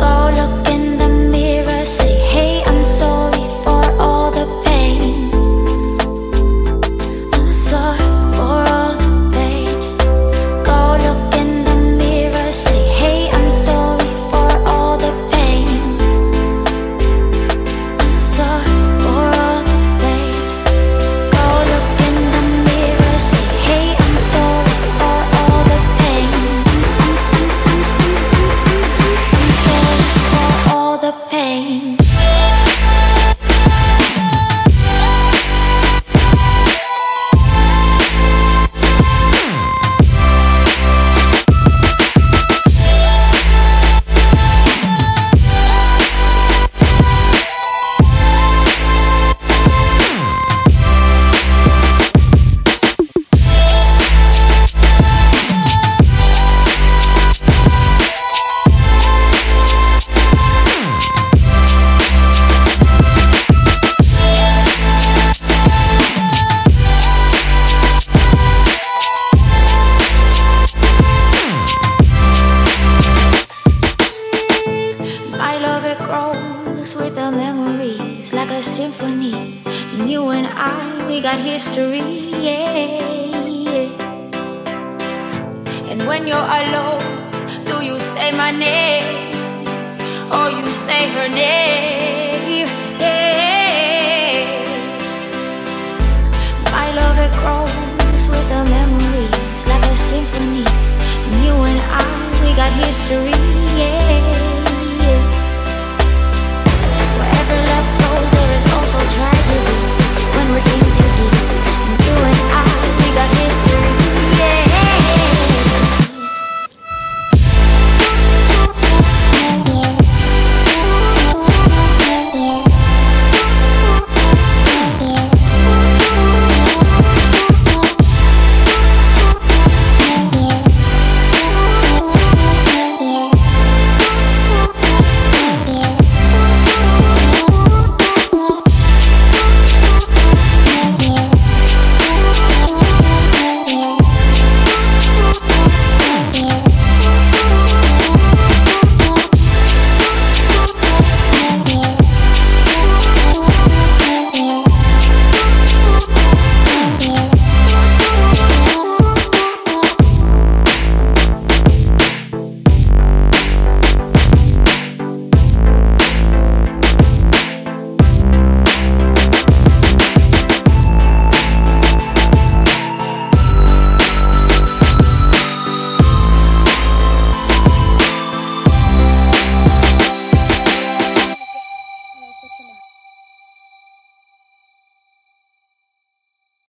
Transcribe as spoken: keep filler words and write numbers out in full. Go look in the mirror, say, hey, I'm sorry for all the pain. I'm sorry for all the pain. Go look in the mirror, say, hey, I'm sorry for all the pain. I'm sorry for all the pain. Go look in the mirror, say, hey, I'm sorry for all the pain. I'm sorry for all the pain. History, yeah.